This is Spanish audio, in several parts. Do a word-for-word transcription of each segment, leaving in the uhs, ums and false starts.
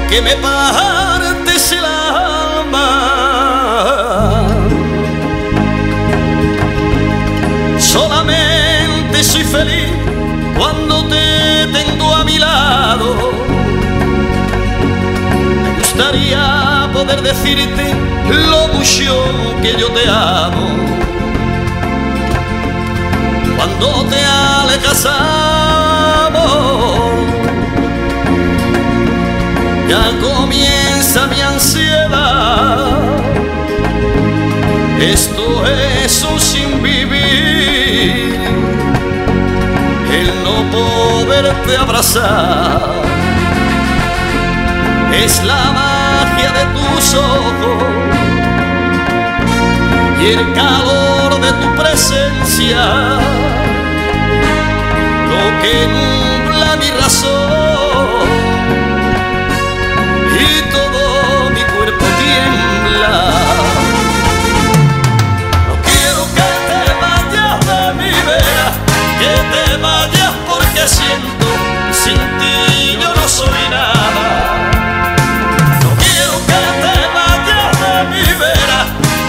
que me partes el alma. Solamente soy feliz cuando te tengo a mi lado. Me gustaría poder decirte lo mucho que yo te amo. Cuando te alejas, amor, ya comienza mi ansiedad. Esto es un sin vivir, el no poderte abrazar. Es la magia de tus ojos y el calor de tu presencia lo que nubla mi razón y todo mi cuerpo tiembla. No quiero que te vayas de mi vera, que te vayas porque siento que sin ti yo no soy nada. No quiero que te vayas de mi vera,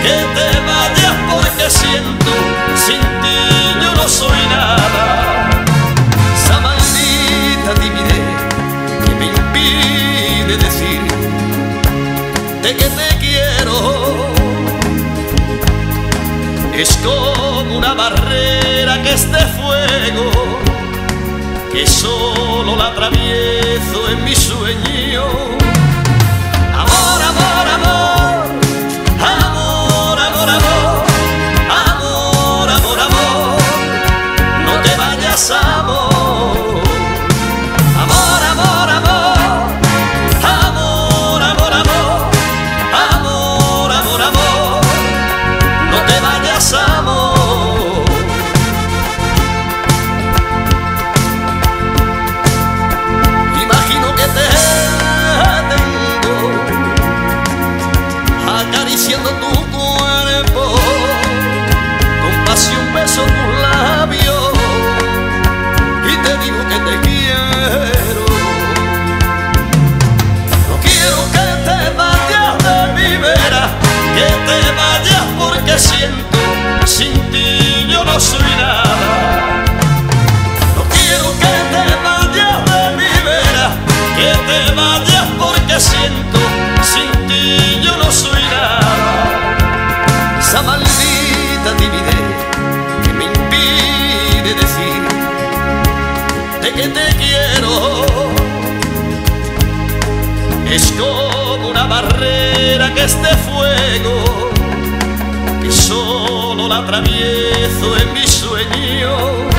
que te vayas porque siento que sin ti yo no soy nada. De que te quiero es como una barrera que es de fuego, que solo la atravieso en mi sueño. Amor, amor, amor, amor, amor, amor, amor, amor, amor, no te vayas, amor. Siento, sin ti yo no soy nada. No quiero que te vayas de mi vera, que te vayas porque siento, sin ti yo no soy nada. Esa maldita timidez que me impide decir de que te quiero es como una barrera que es de fuego, solo la atravieso en mi sueño.